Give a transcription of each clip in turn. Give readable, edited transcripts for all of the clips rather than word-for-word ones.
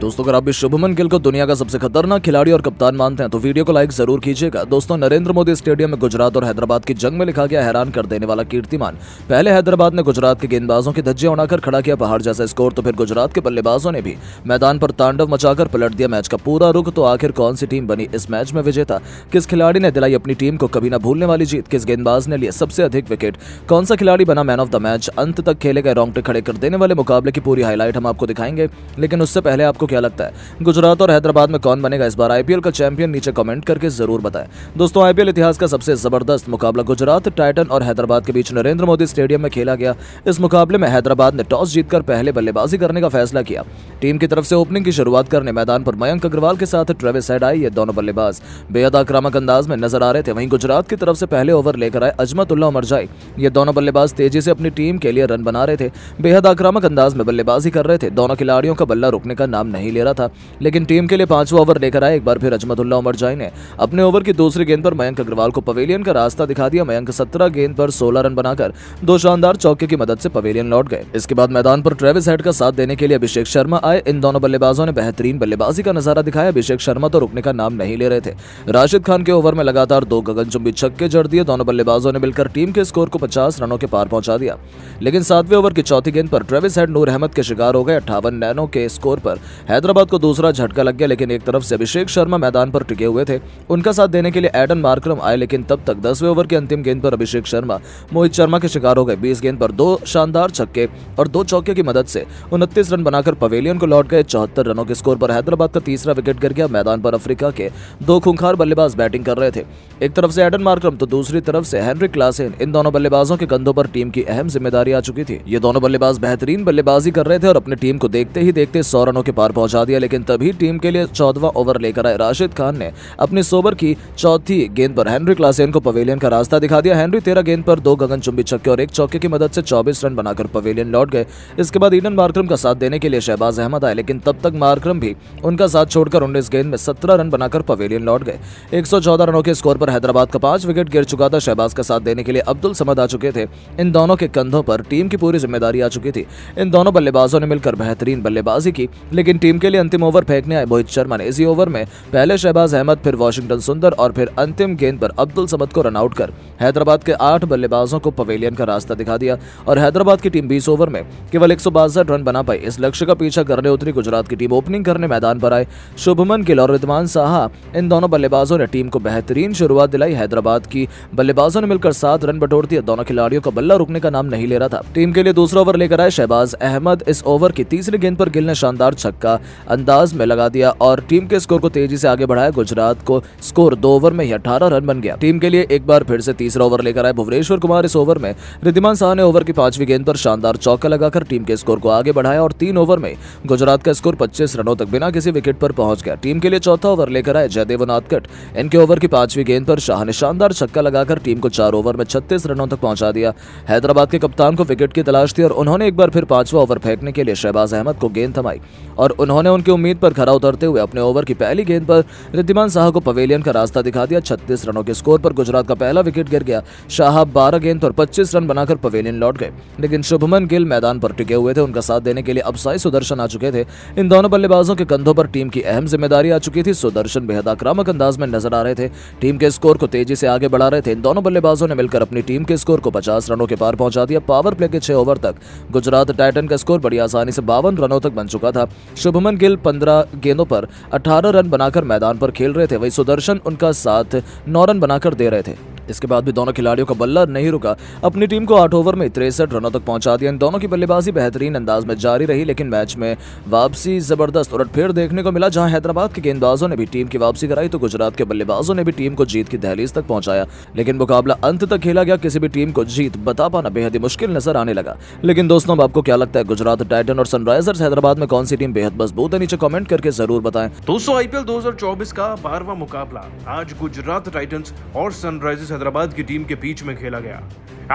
दोस्तों अगर आप भी शुभमन गिल को दुनिया का सबसे खतरनाक खिलाड़ी और कप्तान मानते हैं तो वीडियो को लाइक जरूर कीजिएगा। दोस्तों नरेंद्र मोदी स्टेडियम में गुजरात और हैदराबाद की जंग में लिखा गया हैरान कर देने वाला कीर्तिमान। पहले हैदराबाद ने गुजरात के गेंदबाजों की धज्जियां उड़ाकर खड़ा किया पहाड़ जैसा स्कोर, तो फिर गुजरात के बल्लेबाजों ने भी मैदान पर तांडव मचाकर पलट दिया मैच का पूरा रुख। तो आखिर कौन सी टीम बनी इस मैच में विजेता? किस खिलाड़ी ने दिलाई अपनी टीम को कभी न भूलने वाली जीत? किस गेंदबाज ने लिए सबसे अधिक विकेट? कौन सा खिलाड़ी बना मैन ऑफ द मैच? अंत तक खेले गए रोंगटे खड़े कर देने वाले मुकाबले की पूरी हाईलाइट हम आपको दिखाएंगे, लेकिन उससे पहले आपको क्या लगता है गुजरात और हैदराबाद में कौन बनेगा इस बार आईपीएल का चैंपियन? नीचे कमेंट करके जरूर बताएं। दोस्तों आईपीएल इतिहास का सबसे जबरदस्त मुकाबला गुजरात टाइटन और हैदराबाद के बीच नरेंद्र मोदी स्टेडियम में खेला गया। इस मुकाबले में हैदराबाद ने टॉस जीतकर पहले बल्लेबाजी करने का फैसला किया। टीम की तरफ से ओपनिंग की शुरुआत करने मैदान पर मयंक अग्रवाल के साथ ट्रेविस हेड आए। ये दोनों बल्लेबाज बेहद आक्रामक अंदाज में नजर आ रहे थे। वहीं गुजरात की तरफ से पहले ओवर लेकर आए अजमतुल्लाह ओमरजाई। ये दोनों बल्लेबाज तेजी से अपनी टीम के लिए रन बना रहे थे, बेहद आक्रामक अंदाज में बल्लेबाजी कर रहे थे। दोनों खिलाड़ियों का बल्ला रुकने का नाम नहीं ले रहा था, लेकिन टीम के लिए पांचवा ओवर लेकर आए एक बार फिर अजमतुल्लाह ओमरजाई ने। अपने ओवर की दूसरी गेंद पर मयंक अग्रवाल को पवेलियन का रास्ता दिखा दिया। मयंक 17 गेंद पर 16 रन बनाकर दो शानदार चौके की मदद से पवेलियन लौट गए। इसके बाद मैदान पर ट्रेविस हेड का साथ देने के लिए अभिषेक शर्मा आए। इन दोनों बल्लेबाजों ने बेहतरीन बल्लेबाजी का नजारा दिखाया। अभिषेक शर्मा तो रुकने का नाम नहीं ले रहे थे। राशिद खान के ओवर में लगातार दो गगनचुंबी छक्के जड़ दिए। दोनों बल्लेबाजों ने मिलकर टीम के स्कोर को 50 रनों के पार पहुंचा दिया, लेकिन सातवें ओवर की चौथी गेंद पर ट्रेविस हेड नूर अहमद के शिकार हो गए। 58 रनों के स्कोर पर हैदराबाद को दूसरा झटका लग गया, लेकिन एक तरफ से अभिषेक शर्मा मैदान पर टिके हुए थे। उनका साथ देने के लिए एडन मार्क्रम आए, लेकिन तब तक 10वें ओवर की अंतिम गेंद पर अभिषेक शर्मा मोहित शर्मा के शिकार हो गए। 20 गेंद पर दो शानदार छक्के और दो चौके की मदद से 29 रन बनाकर पवेलियन को लौट गए। 74 रनों के स्कोर पर हैदराबाद का तीसरा विकेट गिर गया। मैदान पर अफ्रीका के दो खूंखार बल्लेबाज बैटिंग कर रहे थे, एक तरफ से एडन मार्क्रम तो दूसरी तरफ से हेनरिक क्लासेन। इन दोनों बल्लेबाजों के कंधों पर टीम की अहम जिम्मेदारी आ चुकी थी। ये दोनों बल्लेबाज बेहतरीन बल्लेबाजी कर रहे थे और अपनी टीम को देखते ही देखते 100 रनों के पार पहुंचा दिया, लेकिन तभी टीम के लिए 14वां ओवर लेकर आए राशिद खान ने। अपने ओवर की चौथी गेंद पर हेनरिक क्लासेन को पवेलियन का रास्ता दिखा दिया। हेनरी 13 गेंद पर दो गगनचुंबी छक्के और एक चौके की मदद से 24 रन बनाकर पवेलियन लौट गए। इसके बाद ईडन मार्क्रम का साथ देने के लिए शहबाज अहमद आए, लेकिन तब तक मार्क्रम भी उनका साथ छोड़कर 19 गेंद में 17 रन बनाकर पवेलियन लौट गए। 114 रनों के स्कोर पर हैदराबाद का 5 विकेट गिर चुका था। शहबाज का साथ देने के लिए अब्दुल समद आ चुके थे। इन दोनों के कंधों पर टीम की पूरी जिम्मेदारी आ चुकी थी। इन दोनों बल्लेबाजों ने मिलकर बेहतरीन बल्लेबाजी की, लेकिन टीम के लिए अंतिम ओवर फेंकने आए मोहित शर्मा ने। इसी ओवर में पहले शहबाज अहमद, फिर वाशिंगटन सुंदर और फिर अंतिम गेंद पर अब्दुल समद को रन आउट कर हैदराबाद के 8 बल्लेबाजों को पवेलियन का रास्ता दिखा दिया और हैदराबाद की टीम 20 ओवर में केवल 162 रन बना पाई। इस लक्ष्य का पीछा करने उतरी गुजरात की टीम। ओपनिंग करने मैदान पर आए शुभमन गिल और रिद्धिमान साहा। इन दोनों बल्लेबाजों ने टीम को बेहतरीन शुरुआत दिलाई। हैदराबाद की बल्लेबाजों ने मिलकर 7 रन बटोर दिए। दोनों खिलाड़ियों का बल्ला रुकने का नाम नहीं ले रहा था। टीम के लिए दूसरा ओवर लेकर आए शहबाज अहमद। इस ओवर की तीसरी गेंद पर गिल ने शानदार छक्का अंदाज में लगा दिया और टीम के स्कोर को तेजी से आगे बढ़ाया। गुजरात को स्कोर 2 ओवर में ही 18 रन बन गया। टीम के लिए एक बार फिर से तीसरा ओवर लेकर आए भुवनेश्वर कुमार। इस ओवर में रिद्धिमान साहा ने ओवर की 5वीं गेंद पर शानदार चौका लगाकर टीम के स्कोर को आगे बढ़ाया और 3 ओवर में गुजरात का स्कोर 25 रनों तक बिना किसी विकेट पर पहुंच गया। टीम के लिए चौथा ओवर लेकर आए जयदेव उनादकट। इनके ओवर की 5वीं गेंद पर शाह ने शानदार छक्का लगाकर टीम को 4 ओवर में 36 रनों तक पहुंचा दिया। हैदराबाद के कप्तान को विकेट की तलाश थी और उन्होंने एक बार फिर 5वां ओवर फेंकने के लिए शहबाज अहमद को गेंद थमाई और उन्होंने उनकी उम्मीद पर खरा उतरते हुए अपने ओवर की पहली गेंद पर रिद्धिमान साहा को पवेलियन का रास्ता दिखा दिया। 36 रनों के स्कोर पर गुजरात का पहला विकेट गिर गया। शाह 12 गेंद पर 25 रन बनाकर पवेलियन लौट गए, लेकिन शुभमन गिल मैदान पर टिके हुए थे। उनका साथ देने के लिए अभीषेक सुदर्शन आ चुके थे। इन दोनों बल्लेबाजों के कंधों पर टीम की अहम जिम्मेदारी आ चुकी थी। सुदर्शन बेहद आक्रामक अंदाज में नजर आ रहे थे, टीम के स्कोर को तेजी से आगे बढ़ा रहे थे। इन दोनों बल्लेबाजों ने मिलकर अपनी टीम के स्कोर को 50 रनों के पार पहुंचा दिया। पावर प्ले के 6 ओवर तक गुजरात टाइटन का स्कोर बड़ी आसानी से 52 रनों तक बन चुका था। शुभमन गिल 15 गेंदों पर 18 रन बनाकर मैदान पर खेल रहे थे, वहीं सुदर्शन उनका साथ 9 रन बनाकर दे रहे थे। इसके बाद भी दोनों खिलाड़ियों का बल्ला नहीं रुका। अपनी टीम को 8 ओवर में 63 रनों तक पहुंचा दिया। इन दोनों की बल्लेबाजी बेहतरीन अंदाज में जारी रही, लेकिन मैच में वापसी जबरदस्त उलटफेर देखने को मिला। जहां हैदराबाद के गेंदबाजों ने भी टीम की वापसी कराई तो गुजरात के बल्लेबाजों ने भी टीम को जीत की दहलीज तक पहुंचाया, लेकिन मुकाबला अंत तक खेला गया। किसी भी टीम को जीत बता पाना बेहद ही मुश्किल नजर आने लगा। लेकिन दोस्तों अब आपको क्या लगता है गुजरात टाइटन और सनराइजर्स हैदराबाद में कौन सी टीम बेहद मजबूत है? नीचे कमेंट करके जरूर बताएं। दोस्तों आईपीएल 2024 का 12वां मुकाबला आज गुजरात टाइटन्स और सनराइजर्स हैदराबाद की टीम के बीच में खेला गया।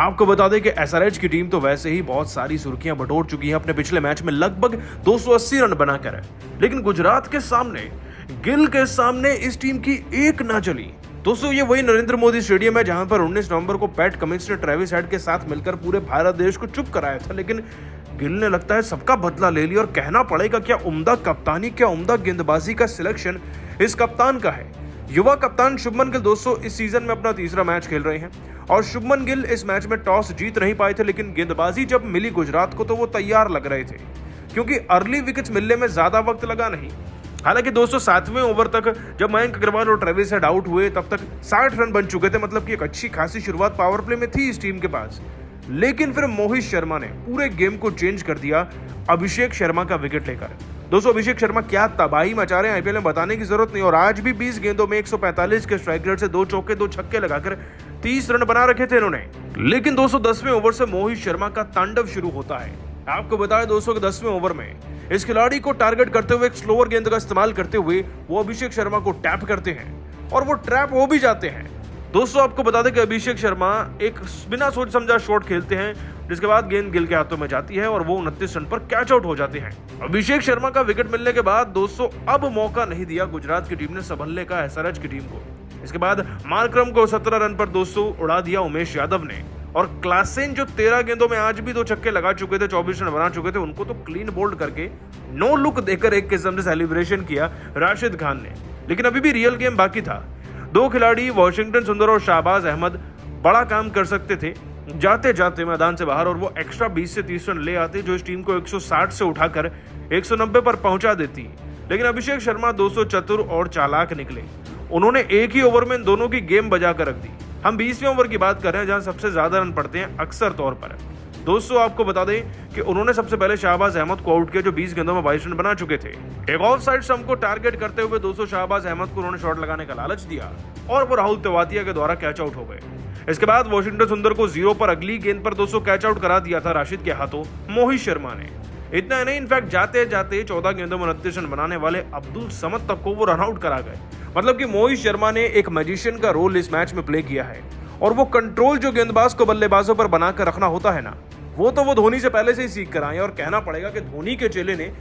आपको बता दें कि एसआरएच की टीम तो वैसे ही बहुत सारी सुर्खियां बटोर चुकी है अपने पिछले मैच में लगभग 280 रन बनाकर, लेकिन गुजरात के सामने गिल के सामने इस टीम की एक ना चली। दोस्तों ये वही नरेंद्र मोदी स्टेडियम है जहां पर 19 नवंबर को पैट कमिंस ने ट्रेविस हेड के साथ मिलकर पूरे भारत देश को चुप कराया था, लेकिन गिल ने लगता है सबका बदला ले लिया। और कहना पड़ेगा क्या उम्दा कप्तानी, क्या उम्दा गेंदबाजी का सिलेक्शन इस कप्तान का है। युवा कप्तान शुभमन गिल दोस्तों इस सीजन में अपना तीसरा मैच खेल रहे हैं और शुभमन गिल इस मैच में टॉस जीत नहीं पाए थे, लेकिन गेंदबाजी जब मिली गुजरात को तो वो तैयार लग रहे थे क्योंकि अर्ली विकेट्स मिलने में ज्यादा वक्त लगा नहीं। हालांकि दोस्तों 7वें ओवर तक जब मयंक अग्रवाल और ट्रेविस हेड आउट हुए तब तक 60 रन बन चुके थे, मतलब कि एक अच्छी खासी शुरुआत पावर प्ले में थी इस टीम के पास। लेकिन फिर मोहित शर्मा ने पूरे गेम को चेंज कर दिया अभिषेक शर्मा का विकेट लेकर। दोस्तों अभिषेक शर्मा क्या तबाही मचा रहे हैं आईपीएल में, बताने की जरूरत नहीं। और आज भी 20 गेंदों में 145 के स्ट्राइक रेट से 2 चौके 2 छक्के लगाकर 30 रन बना रखे थे इन्होंने। लेकिन दोस्तों 10वें ओवर से मोहित शर्मा का तांडव शुरू होता है। आपको बताएं दोस्तों कि 10वें ओवर में इस खिलाड़ी को टारगेट करते हुए एक स्लोअर गेंद का इस्तेमाल करते हुए वो अभिषेक शर्मा को टैप करते हैं और वो ट्रैप हो भी जाते हैं। दोस्तों आपको बता दें कि अभिषेक शर्मा एक बिना सोच समझा शॉट खेलते हैं जिसके बाद गेंद गिल के हाथों में जाती है और वो 29 रन पर कैच आउट हो जाते हैं। अभिषेक शर्मा का विकेट मिलने के बाद दोस्तों अब मौका नहीं दिया गुजरात की टीम ने संभलने का एसआरएच की टीम को। इसके बाद मार्क्रम को 17 रन पर दोस्तों उड़ा दिया उमेश यादव ने। और क्लासेन जो 13 गेंदों में आज भी 2 छक्के लगा चुके थे, 24 रन बना चुके थे, उनको तो क्लीन बोल्ड करके नो लुक देकर एक किस्म से सेलिब्रेशन किया राशिद खान ने। लेकिन अभी भी रियल गेम बाकी था। 2 खिलाड़ी वॉशिंगटन सुंदर और शाहबाज अहमद बड़ा काम कर सकते थे जाते जाते मैदान से बाहर, और वो एक्स्ट्रा 20 से 30 रन ले आते जो इस टीम को 160 से उठाकर 190 पर पहुंचा देती। लेकिन अभिषेक शर्मा दोस्तों चतुर और चालाक निकले, उन्होंने एक ही ओवर में दोनों की गेम बजा कर रख दी। हम 20वें ओवर की बात कर रहे हैं जहां सबसे ज्यादा रन पड़ते हैं अक्सर तौर पर। दोस्तों आपको बता दें कि उन्होंने सबसे पहले शाहबाज अहमद को आउट किया जो 20 गेंदों में 22 रन बना चुके थे। एक ऑफ साइड स्टंप को टारगेट करते हुए दोस्तों शाहबाज अहमद को उन्होंने शॉट लगाने का लालच दिया और वो राहुल तेवातिया के द्वारा कैच आउट हो गए। इसके बाद वॉशिंगटन सुंदर को 0 पर अगली गेंद पर दोस्तों कैच आउट करा दिया था राशिद के हाथों मोहित शर्मा ने। इतना ही नहीं, इनफैक्ट जाते जाते 14 गेंदों में 29 रन बनाने वाले अब्दुल समद तक को वो रनआउट करा गए। मतलब कि मोहित शर्मा ने एक मैजिशियन का रोल इस मैच में प्ले किया है और वो कंट्रोल जो गेंदबाज को बल्लेबाजों पर बनाकर रखना होता है ना, वो धोनी से पहले से ही सीख कर आए। और कहना पड़ेगा कि धोनी के चेले ने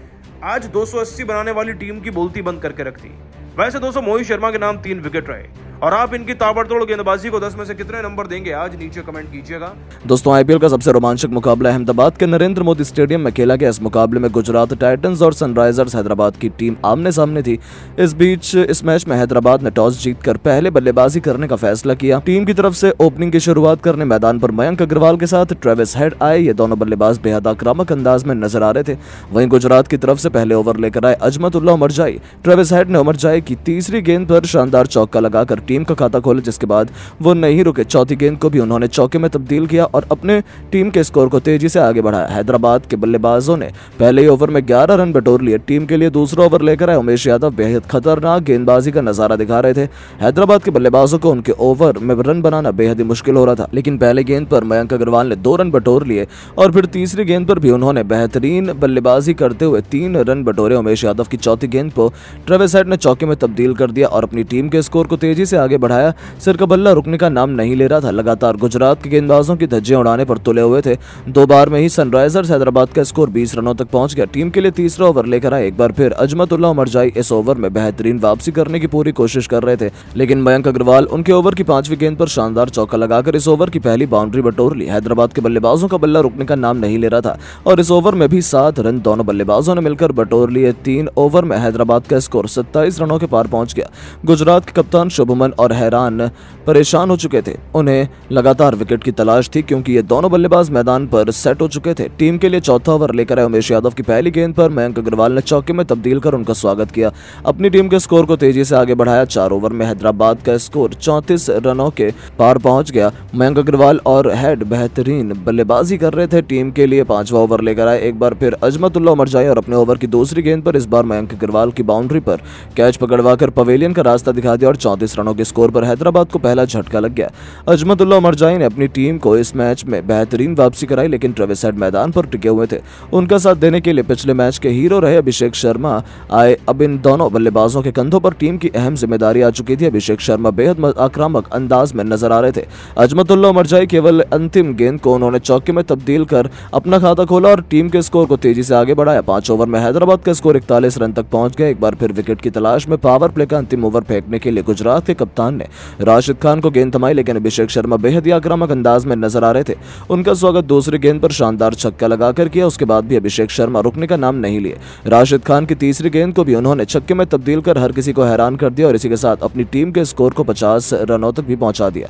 आज 280 बनाने वाली टीम की बोलती बंद करके रख दी। वैसे दोस्तों मोहित शर्मा के नाम 3 विकेट रहे और आप इनकी ताबड़तोड़ गेंदबाजी को 10 में से कितने नंबर देंगे आज नीचे कमेंट कीजिएगा। दोस्तों आईपीएल का सबसे रोमांचक मुकाबला अहमदाबाद के नरेंद्र मोदी स्टेडियम में खेला गया। इस मुकाबले में गुजरात टाइटंस और सनराइजर्स हैदराबाद की टीम आमने सामने थी। इस बीच इस मैच में हैदराबाद ने टॉस जीतकर पहले बल्लेबाजी करने का फैसला किया। टीम की तरफ से ओपनिंग की शुरुआत करने मैदान पर मयंक अग्रवाल के साथ ट्रेविस हेड आए। ये दोनों बल्लेबाज बेहद आक्रामक अंदाज में नजर आ रहे थे। वहीं गुजरात की तरफ से पहले ओवर लेकर आए अजमतुल्लाह ओमरजाई। ट्रेविस हेड ने ओमरजाई की तीसरी गेंद पर शानदार चौका लगाकर टीम का खाता खोला, जिसके बाद वो नहीं रुके। चौथी गेंद को भी उन्होंने चौके में तब्दील किया और अपने टीम के स्कोर को तेजी से आगे बढ़ाया। हैदराबाद के बल्लेबाजों ने पहले ही ओवर में 11 रन बटोर लिए। टीम के लिए दूसरा ओवर लेकर आए उमेश यादव। बेहद खतरनाक गेंदबाजी का नजारा दिखा रहे थे। हैदराबाद के बल्लेबाजों को उनके ओवर में रन बनाना बेहद ही मुश्किल हो रहा था, लेकिन पहले गेंद पर मयंक अग्रवाल ने 2 रन बटोर लिए और फिर तीसरी गेंद पर भी उन्होंने बेहतरीन बल्लेबाजी करते हुए 3 रन बटोरे। उमेश यादव की चौथी गेंद को ट्रेविस हेड ने चौके में तब्दील कर दिया और अपनी टीम के स्कोर को तेजी से आगे बढ़ाया। सिर का बल्ला रुकने का नाम नहीं ले रहा था। लगातार गुजरात के गेंदबाजों की धज्जियां उड़ाने पर तुले हुए थे। 2 बार में ही सनराइजर्स हैदराबाद का स्कोर 20 रनों तक पहुंच गया। टीम के लिए तीसरा ओवर लेकर आए एक बार फिर अजमतुल्लाह ओमरजाई। इस ओवर में बेहतरीन वापसी करने की पूरी कोशिश कर रहे थे, लेकिन मयंक अग्रवाल उनके ओवर की 5वीं गेंद पर शानदार चौका लगाकर इस ओवर की पहली बाउंड्री बटोर ली। हैदराबाद के बल्लेबाजों का बल्ला रुकने का नाम नहीं ले रहा था और इस ओवर में भी 7 रन दोनों बल्लेबाजों ने मिलकर बटोर लिए। 3 ओवर में हैदराबाद का स्कोर 27 रनों के पार पहुंच गया। गुजरात के कप्तान शुभमन और हैरान परेशान हो चुके थे। उन्हें लगातार विकेट की तलाश थी क्योंकि ये दोनों बल्लेबाज मैदान पर सेट हो चुके थे। टीम के लिए चौथा ओवर लेकर आए उमेश यादव की पहली गेंद पर मयंक अग्रवाल ने चौके में तब्दील कर उनका स्वागत किया। अपनी टीम के स्कोर को तेजी से आगे बढ़ाया। 4 ओवर में हैदराबाद का स्कोर 34 रनों के पार पहुंच गया। मयंक अग्रवाल और हेड बेहतरीन बल्लेबाजी कर रहे थे। टीम के लिए 5वां ओवर लेकर आए एक बार फिर अजमतुल्लाह ओमरजाई और अपने ओवर की दूसरी गेंद पर इस बार मयंक अग्रवाल की बाउंड्री पर कैच पकड़वाकर पवेलियन का रास्ता दिखा दिया और 34 रनों के स्कोर पर हैदराबाद को पहला झटका लग गया। अजमतुल्लाह ओमरजाई ने अपनी टीम को इस मैच में बेहतरीन वापसी कराई, लेकिन ट्रेविस हेड मैदान पर टिके हुए थे। उनका साथ देने के लिए पिछले मैच के हीरो रहे अभिषेक शर्मा आए। अब इन दोनों बल्लेबाजों के कंधों पर टीम की अहम जिम्मेदारी आ चुकी थी। अभिषेक शर्मा बेहद आक्रामक अंदाज में नजर आ रहे थे। अजमतुल्लाह ओमरजाई केवल अंतिम गेंद को उन्होंने चौके में तब्दील कर अपना खाता खोला और टीम के स्कोर को तेजी से आगे बढ़ाया। 5 ओवर में हैदराबाद का स्कोर 41 रन तक पहुंच गया। एक बार फिर विकेट की तलाश में पावर प्ले का अंतिम ओवर फेंकने के लिए गुजरात के कप्तान ने राशिद खान को गेंद थमाई, लेकिन अभिषेक शर्मा बेहद ही आक्रामक अंदाज में नजर आ रहे थे। उनका स्वागत दूसरी गेंद पर शानदार छक्का लगाकर किया। उसके बाद भी अभिषेक शर्मा रुकने का नाम नहीं लिए। राशिद खान की तीसरी गेंद को भी उन्होंने छक्के में तब्दील कर हर किसी को हैरान कर दिया और इसी के साथ अपनी टीम के स्कोर को 50 रनों तक भी पहुंचा दिया।